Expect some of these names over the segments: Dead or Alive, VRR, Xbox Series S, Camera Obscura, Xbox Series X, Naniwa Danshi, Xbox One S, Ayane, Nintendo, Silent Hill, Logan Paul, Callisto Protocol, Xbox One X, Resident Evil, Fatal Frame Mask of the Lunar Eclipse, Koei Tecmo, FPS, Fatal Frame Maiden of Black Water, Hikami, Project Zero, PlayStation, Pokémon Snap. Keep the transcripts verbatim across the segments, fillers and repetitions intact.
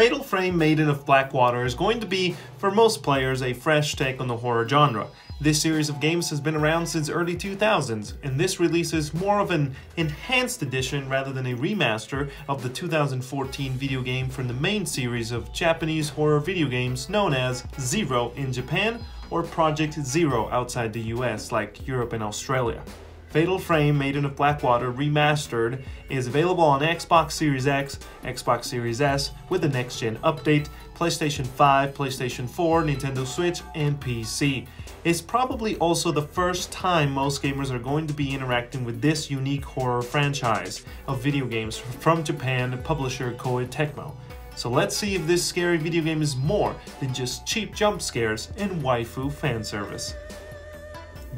Fatal Frame Maiden of Black Water is going to be, for most players, a fresh take on the horror genre. This series of games has been around since early two thousands, and this release is more of an enhanced edition rather than a remaster of the two thousand fourteen video game from the main series of Japanese horror video games known as Zero in Japan or Project Zero outside the U S like Europe and Australia. Fatal Frame Maiden of Black Water Remastered is available on Xbox Series X, Xbox Series S with the next-gen update, PlayStation five, PlayStation four, Nintendo Switch, and P C. It's probably also the first time most gamers are going to be interacting with this unique horror franchise of video games from Japan publisher Koei Tecmo. So let's see if this scary video game is more than just cheap jump scares and waifu fanservice.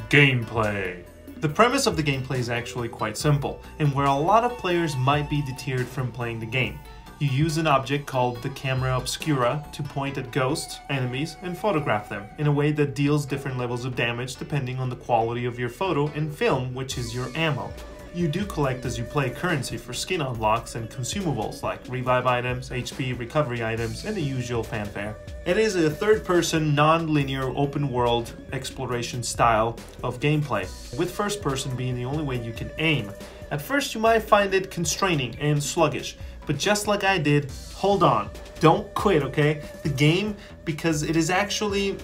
Gameplay. The premise of the gameplay is actually quite simple, and where a lot of players might be deterred from playing the game. You use an object called the Camera Obscura to point at ghosts, enemies, and photograph them in a way that deals different levels of damage depending on the quality of your photo and film, which is your ammo. You do collect as you play currency for skin unlocks and consumables like revive items, H P, recovery items, and the usual fanfare. It is a third-person, non-linear, open-world exploration style of gameplay, with first-person being the only way you can aim. At first you might find it constraining and sluggish, but just like I did, hold on, don't quit, okay? The game, because it is actually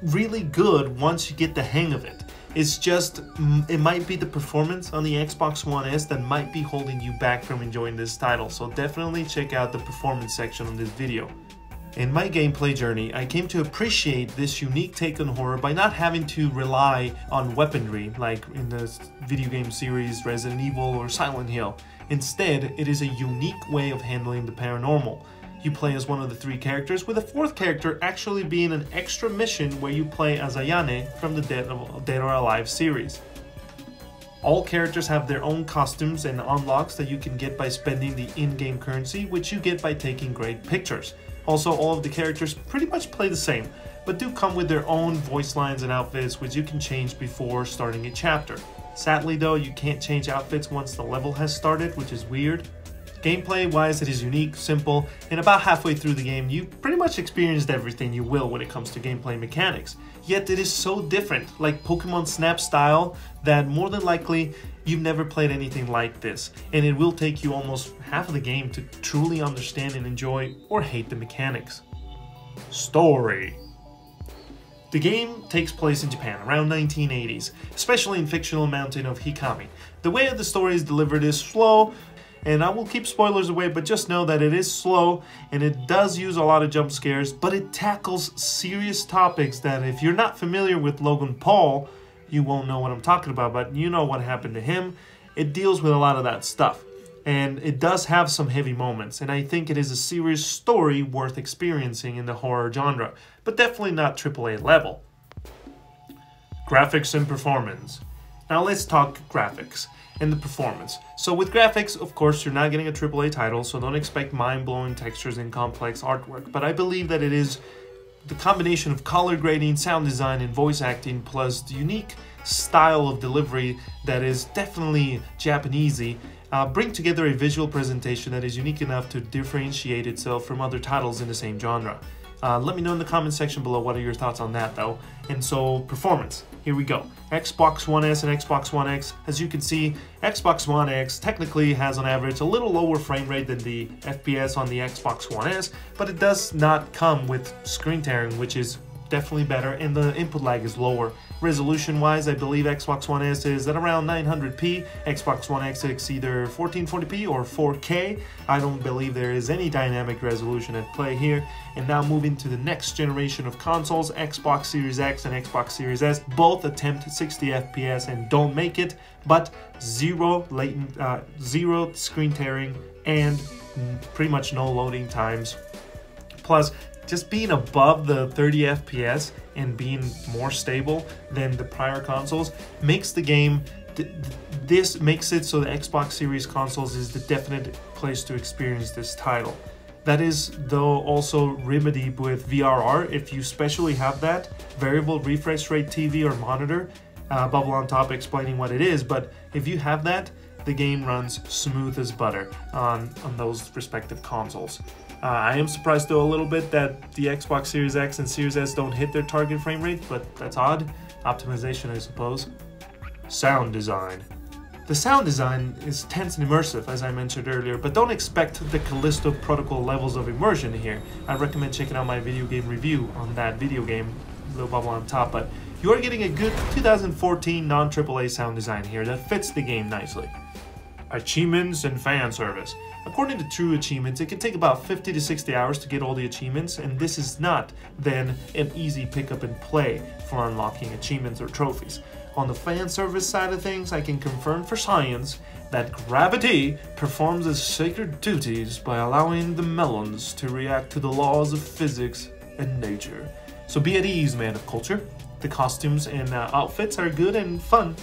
really good once you get the hang of it. It's just, it might be the performance on the Xbox One S that might be holding you back from enjoying this title, so definitely check out the performance section on this video. In my gameplay journey, I came to appreciate this unique take on horror by not having to rely on weaponry, like in the video game series Resident Evil or Silent Hill. Instead, it is a unique way of handling the paranormal. You play as one of the three characters, with a fourth character actually being an extra mission where you play as Ayane from the Dead or Alive series. All characters have their own costumes and unlocks that you can get by spending the in-game currency, which you get by taking great pictures. Also, all of the characters pretty much play the same, but do come with their own voice lines and outfits, which you can change before starting a chapter. Sadly though, you can't change outfits once the level has started, which is weird. Gameplay-wise, it is unique, simple, and about halfway through the game, you pretty much experienced everything you will when it comes to gameplay mechanics. Yet it is so different, like Pokémon Snap style, that more than likely you've never played anything like this, and it will take you almost half of the game to truly understand and enjoy or hate the mechanics. Story. The game takes place in Japan, around nineteen eighties, especially in fictional mountain of Hikami. The way the story is delivered is slow, and I will keep spoilers away, but just know that it is slow and it does use a lot of jump scares, but it tackles serious topics that if you're not familiar with Logan Paul, you won't know what I'm talking about, but you know what happened to him. It deals with a lot of that stuff, and it does have some heavy moments, and I think it is a serious story worth experiencing in the horror genre, but definitely not triple A level. Graphics and performance. Now let's talk graphics and the performance. So with graphics, of course, you're not getting a triple A title, so don't expect mind-blowing textures and complex artwork, but I believe that it is the combination of color grading, sound design, and voice acting, plus the unique style of delivery that is definitely Japanesey, uh, bring together a visual presentation that is unique enough to differentiate itself from other titles in the same genre. Uh, let me know in the comment section below what are your thoughts on that though. And so, performance. Here we go. Xbox One S and Xbox One X. As you can see, Xbox One X technically has on average a little lower frame rate than the F P S on the Xbox One S, but it does not come with screen tearing, which is definitely better, and the input lag is lower. Resolution-wise, I believe Xbox One S is at around nine hundred p, Xbox One X is either fourteen forty p or four K. I don't believe there is any dynamic resolution at play here. And now moving to the next generation of consoles, Xbox Series X and Xbox Series S both attempt sixty F P S and don't make it, but zero latent, uh, zero screen tearing and pretty much no loading times. Plus, just being above the thirty F P S and being more stable than the prior consoles makes the game, th this makes it so the Xbox Series consoles is the definite place to experience this title. That is though also remedied with V R R if you specially have that, variable refresh rate T V or monitor, uh, bubble on top explaining what it is, but if you have that, the game runs smooth as butter on, on those respective consoles. Uh, I am surprised though a little bit that the Xbox Series X and Series S don't hit their target frame rate, but that's odd. Optimization, I suppose. Sound design. The sound design is tense and immersive, as I mentioned earlier, but don't expect the Callisto Protocol levels of immersion here. I recommend checking out my video game review on that video game, little bubble on top, but you are getting a good two thousand fourteen non-triple A sound design here that fits the game nicely. Achievements and fan service. According to True Achievements, it can take about fifty to sixty hours to get all the achievements, and this is not then an easy pick up and play for unlocking achievements or trophies. On the fan service side of things, I can confirm for science that gravity performs its sacred duties by allowing the melons to react to the laws of physics and nature. So be at ease, man of culture. The costumes and uh, outfits are good and fun.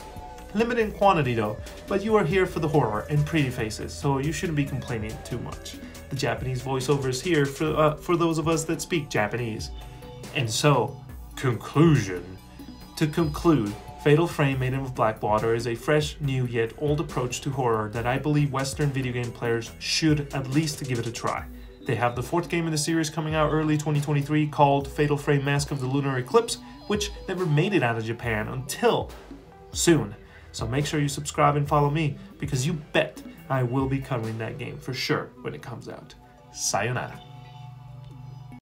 Limited in quantity though, but you are here for the horror and pretty faces, so you shouldn't be complaining too much. The Japanese voiceover is here for, uh, for those of us that speak Japanese. And so, conclusion. To conclude, Fatal Frame Maiden of Black Water is a fresh, new, yet old approach to horror that I believe Western video game players should at least give it a try. They have the fourth game in the series coming out early twenty twenty-three called Fatal Frame Mask of the Lunar Eclipse, which never made it out of Japan until soon. So make sure you subscribe and follow me, because you bet I will be covering that game for sure when it comes out. Sayonara.